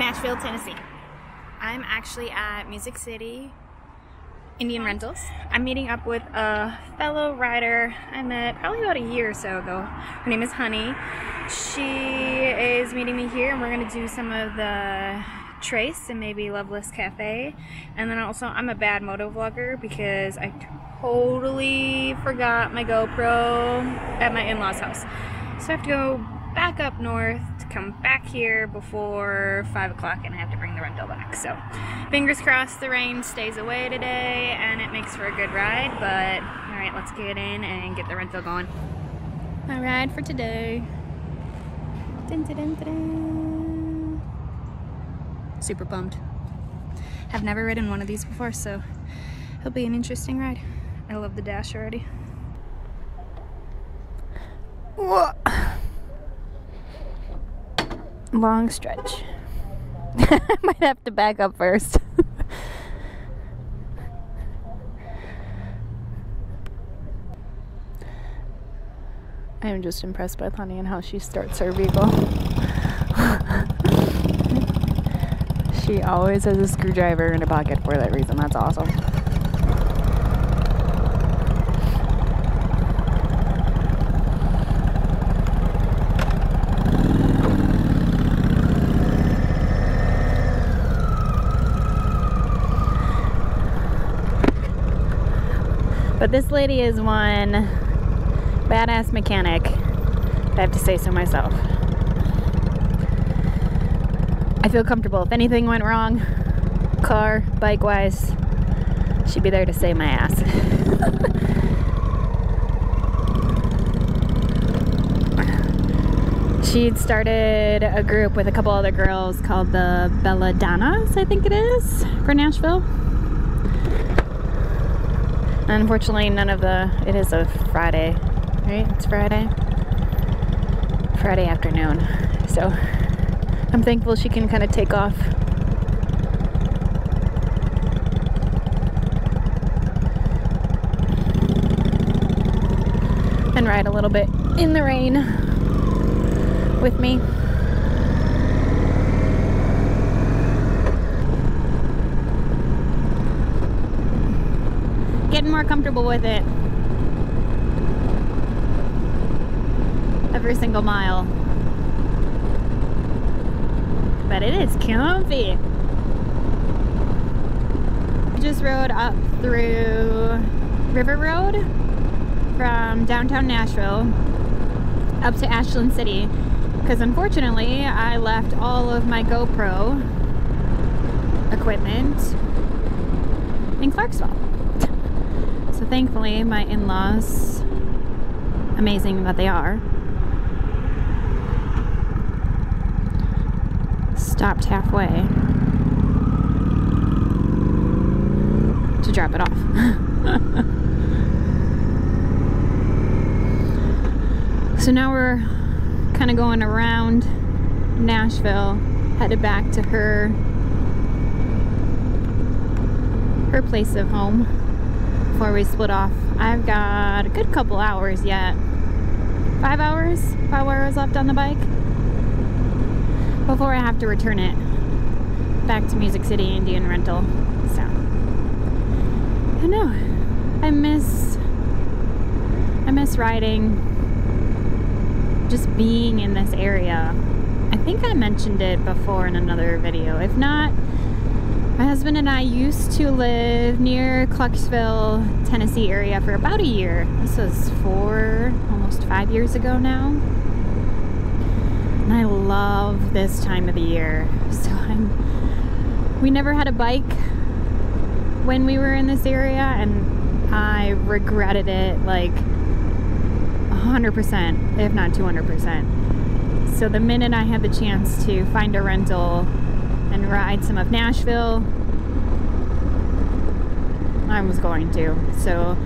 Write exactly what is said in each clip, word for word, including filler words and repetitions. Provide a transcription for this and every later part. Nashville, Tennessee. I'm actually at Music City Indian Rentals. I'm meeting up with a fellow rider I met probably about a year or so ago. Her name is Honey. She is meeting me here and we're going to do some of the Trace and maybe Loveless Cafe. And then also, I'm a bad moto vlogger because I totally forgot my GoPro at my in-laws' house. So I have to go back up north to come back here before five o'clock, and I have to bring the rental back. So fingers crossed the rain stays away today and it makes for a good ride, but alright, let's get in and get the rental going. My ride for today. Dun, dun, dun, dun. Super bummed. I've never ridden one of these before, so it'll be an interesting ride. I love the dash already. Whoa. Long stretch. Might have to back up first. I am just impressed by Honey and how she starts her vehicle. She always has a screwdriver in her pocket for that reason. That's awesome. But this lady is one badass mechanic, if I have to say so myself. I feel comfortable. If anything went wrong, car, bike-wise, she'd be there to save my ass. She'd started a group with a couple other girls called the Belladonna's, I think it is, for Nashville. Unfortunately, none of the, it is a Friday, right? It's Friday. Friday afternoon. So I'm thankful she can kind of take off. And ride a little bit in the rain with me. Getting more comfortable with it every single mile, but it is comfy. We just rode up through River Road from downtown Nashville up to Ashland City because unfortunately I left all of my GoPro equipment in Clarksville. So thankfully, my in-laws, amazing that they are, stopped halfway to drop it off. So now we're kind of going around Nashville, headed back to her, her place of home. Before we split off, I've got a good couple hours yet. Five hours? Five hours left on the bike before I have to return it back to Music City Indian Rental. So, I know. I miss, I miss riding, just being in this area. I think I mentioned it before in another video. If not, my husband and I used to live near Clarksville, Tennessee area for about a year. This was four, almost five years ago now. And I love this time of the year. So I'm, we never had a bike when we were in this area and I regretted it like one hundred percent, if not two hundred percent. So the minute I had the chance to find a rental and ride some of Nashville, I was going to. So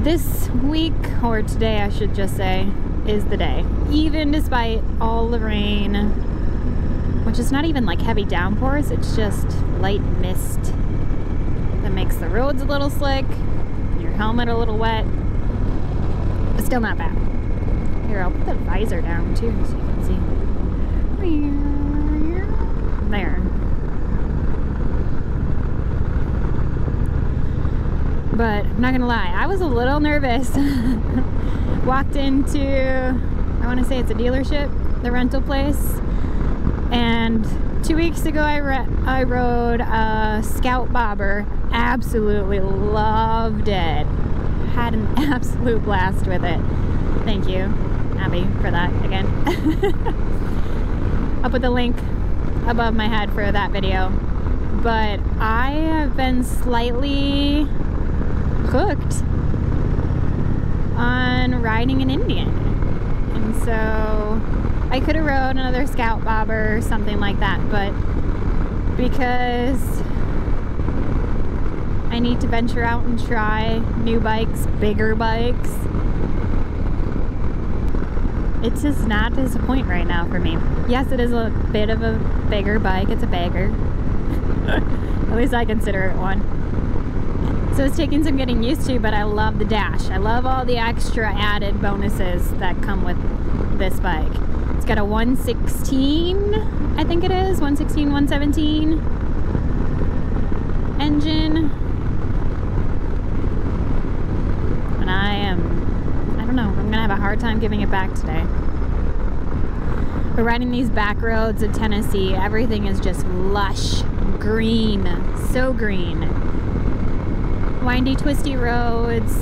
this week, or today I should just say, is the day. Even despite all the rain, which is not even like heavy downpours, it's just light mist that makes the roads a little slick, your helmet a little wet, but still not bad. Here, I'll put the visor down too so you can see. there. But I'm not gonna lie, I was a little nervous. Walked into, I wanna say it's a dealership, the rental place. And two weeks ago I, re I rode a Scout Bobber. Absolutely loved it. Had an absolute blast with it. Thank you, Abby, for that again. I'll put the link above my head for that video. But I have been slightly hooked on riding an Indian, and so I could have rode another Scout Bobber or something like that, but because I need to venture out and try new bikes, bigger bikes, it's just not disappointing right now for me. Yes, it is a bit of a bigger bike, it's a bagger. At least I consider it one. So it's taking some getting used to, but I love the dash. I love all the extra added bonuses that come with this bike. It's got a one sixteen, I think it is, one sixteen, one seventeen engine. And I am, I don't know, I'm gonna have a hard time giving it back today. But riding these back roads of Tennessee, everything is just lush, green, so green. Windy, twisty roads,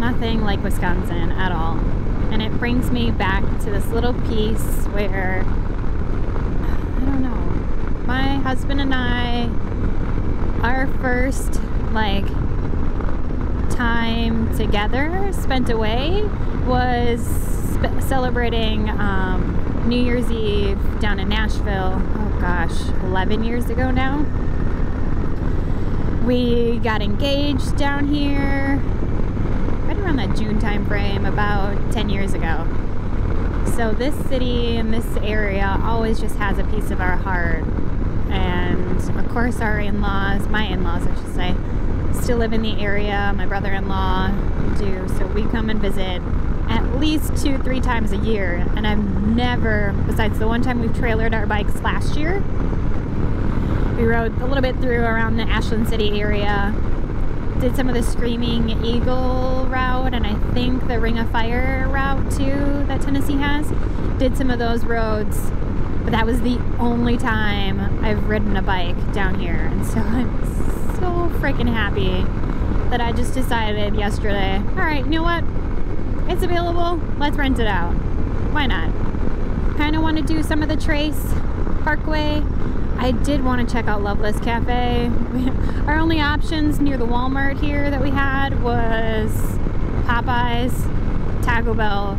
nothing like Wisconsin at all. And it brings me back to this little piece where, I don't know, my husband and I, our first like time together spent away was celebrating um, New Year's Eve down in Nashville, oh gosh, eleven years ago now. We got engaged down here right around that June time frame about ten years ago. So this city and this area always just has a piece of our heart. And of course our in-laws, my in-laws I should say, still live in the area. My brother-in-law do. So we come and visit at least two, three times a year. And I've never, besides the one time we've trailered our bikes last year, we rode a little bit through around the Ashland City area, did some of the Screaming Eagle route, and I think the Ring of Fire route too that Tennessee has. Did some of those roads, but that was the only time I've ridden a bike down here. And so I'm so freaking happy that I just decided yesterday, all right, you know what? It's available, let's rent it out. Why not? Kind of want to do some of the Trace Parkway. I did want to check out Loveless Cafe. Our only options near the Walmart here that we had was Popeyes, Taco Bell,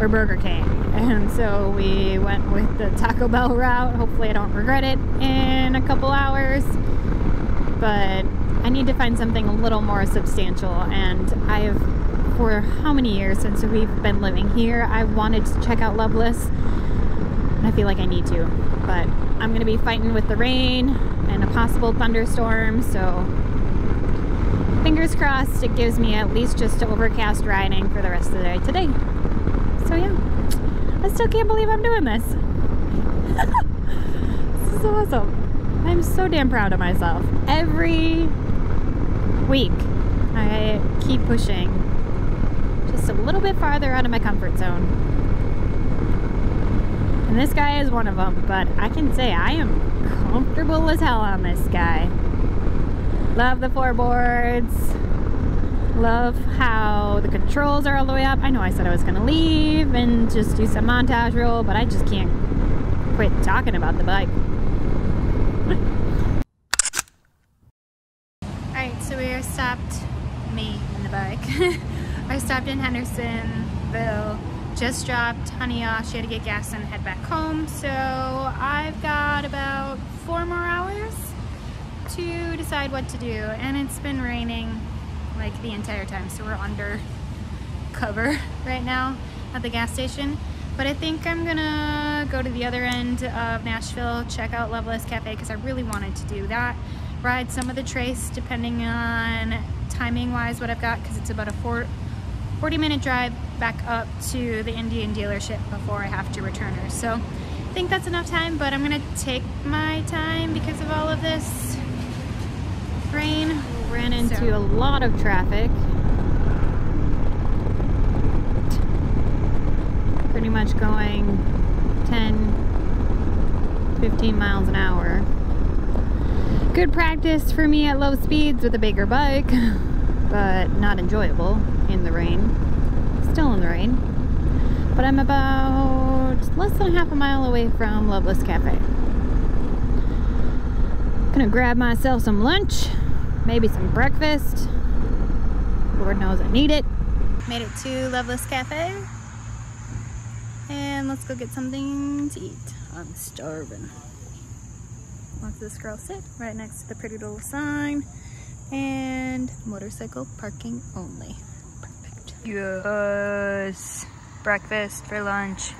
or Burger King. And so we went with the Taco Bell route. Hopefully I don't regret it in a couple hours. But I need to find something a little more substantial. And I have, for how many years since we've been living here, I wanted to check out Loveless. I feel like I need to, but I'm gonna be fighting with the rain and a possible thunderstorm, so fingers crossed it gives me at least just overcast riding for the rest of the day today. So yeah, I still can't believe I'm doing this. This is awesome. I'm so damn proud of myself. Every week I keep pushing just a little bit farther out of my comfort zone. And this guy is one of them, but I can say I am comfortable as hell on this guy. Love the floorboards. Love how the controls are all the way up. I know I said I was gonna leave and just do some montage roll, but I just can't quit talking about the bike. All right, so we are stopped, me and the bike. I stopped in Hendersonville. Just dropped Honey off. She had to get gas and head back home. So I've got about four more hours to decide what to do. And it's been raining like the entire time. So we're under cover right now at the gas station. But I think I'm gonna go to the other end of Nashville, check out Loveless Cafe because I really wanted to do that. Ride some of the Trace depending on timing wise what I've got because it's about a four forty minute drive back up to the Indian dealership before I have to return her. So think that's enough time, but I'm gonna take my time because of all of this rain. Ran into so. a lot of traffic. Pretty much going ten, fifteen miles an hour. Good practice for me at low speeds with a bigger bike, but not enjoyable in the rain. Still in the rain. But I'm about less than half a mile away from Loveless Cafe. Gonna grab myself some lunch, maybe some breakfast. Lord knows I need it. Made it to Loveless Cafe. And let's go get something to eat. I'm starving. Watch this girl sit right next to the pretty little sign and motorcycle parking only. Perfect. Yes. Breakfast for lunch.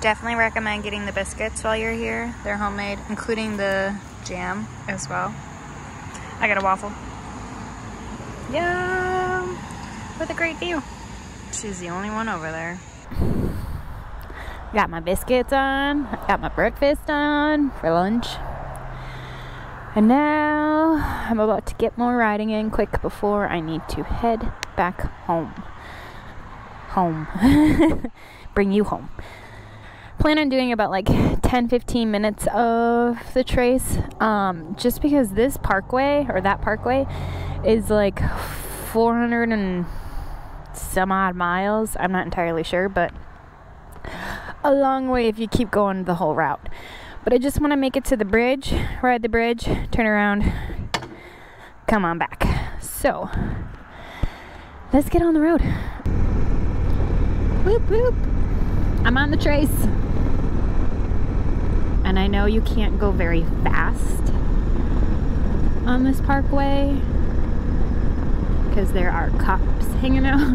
Definitely recommend getting the biscuits while you're here. They're homemade, including the jam as well. I got a waffle. Yum! With a great view. She's the only one over there. Got my biscuits on, got my breakfast on for lunch. And now I'm about to get more riding in quick before I need to head back home. Home. Bring you home. Plan on doing about like ten fifteen minutes of the trace. Um, just because this parkway, or that parkway, is like four hundred and some odd miles. I'm not entirely sure, but a long way if you keep going the whole route. But I just want to make it to the bridge, ride the bridge, turn around, come on back. So let's get on the road. Whoop whoop, I'm on the trace. And I know you can't go very fast on this parkway because there are cops hanging out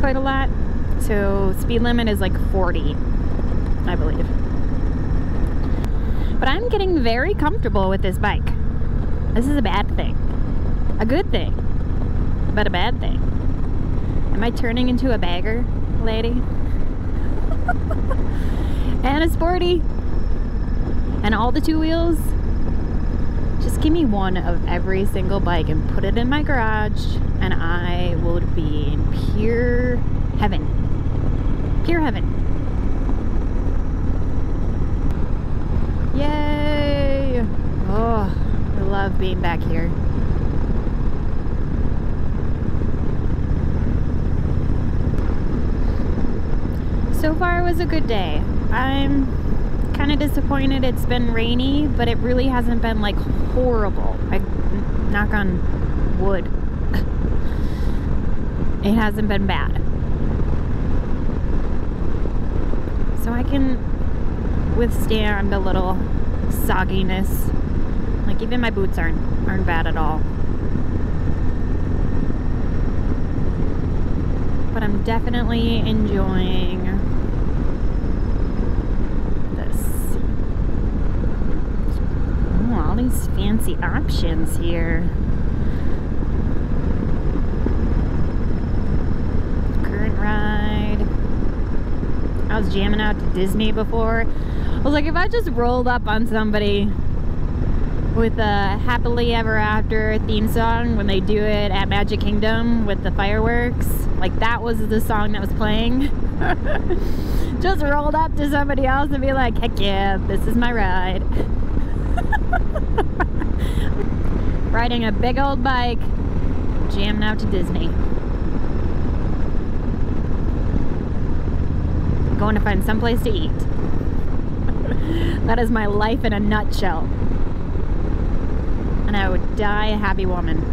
quite a lot. So speed limit is like forty, I believe. But I'm getting very comfortable with this bike. This is a bad thing. A good thing, but a bad thing. Am I turning into a bagger lady? And a sporty. And all the two wheels. Just give me one of every single bike and put it in my garage and I will be in pure heaven. Pure heaven. Yay! Oh, I love being back here. So far it was a good day. I'm kind of disappointed it's been rainy, but it really hasn't been like horrible. I knock on wood. It hasn't been bad. So I can withstand a little sogginess. Like even my boots aren't aren't bad at all. But I'm definitely enjoying this. Oh, all these fancy options here. Current ride. I was jamming out to Disney before. I was like, if I just rolled up on somebody with a happily ever after theme song when they do it at Magic Kingdom with the fireworks, like that was the song that was playing. Just rolled up to somebody else and be like, heck yeah, this is my ride. Riding a big old bike, jamming out to Disney. Going to find someplace to eat. That is my life in a nutshell. And I would die a happy woman.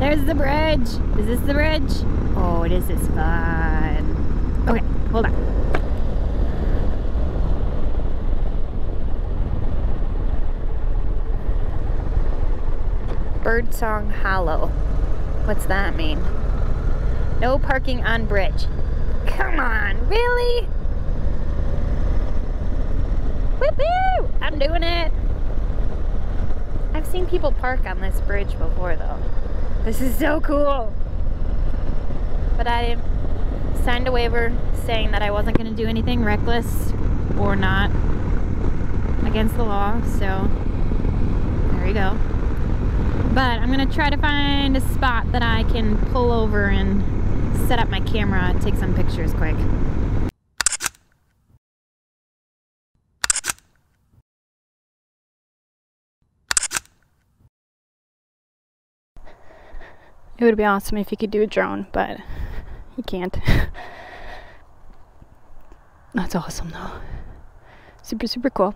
There's the bridge! Is this the bridge? Oh, this is fun. Okay, hold on. Birdsong Hollow. What's that mean? No parking on bridge. Come on, really? Woohoo! I'm doing it! I've seen people park on this bridge before though. This is so cool! But I didn't signed a waiver saying that I wasn't going to do anything reckless or not against the law, so there you go. But I'm going to try to find a spot that I can pull over and set up my camera and take some pictures quick. It would be awesome if you could do a drone, but you can't. That's awesome though. Super, super cool.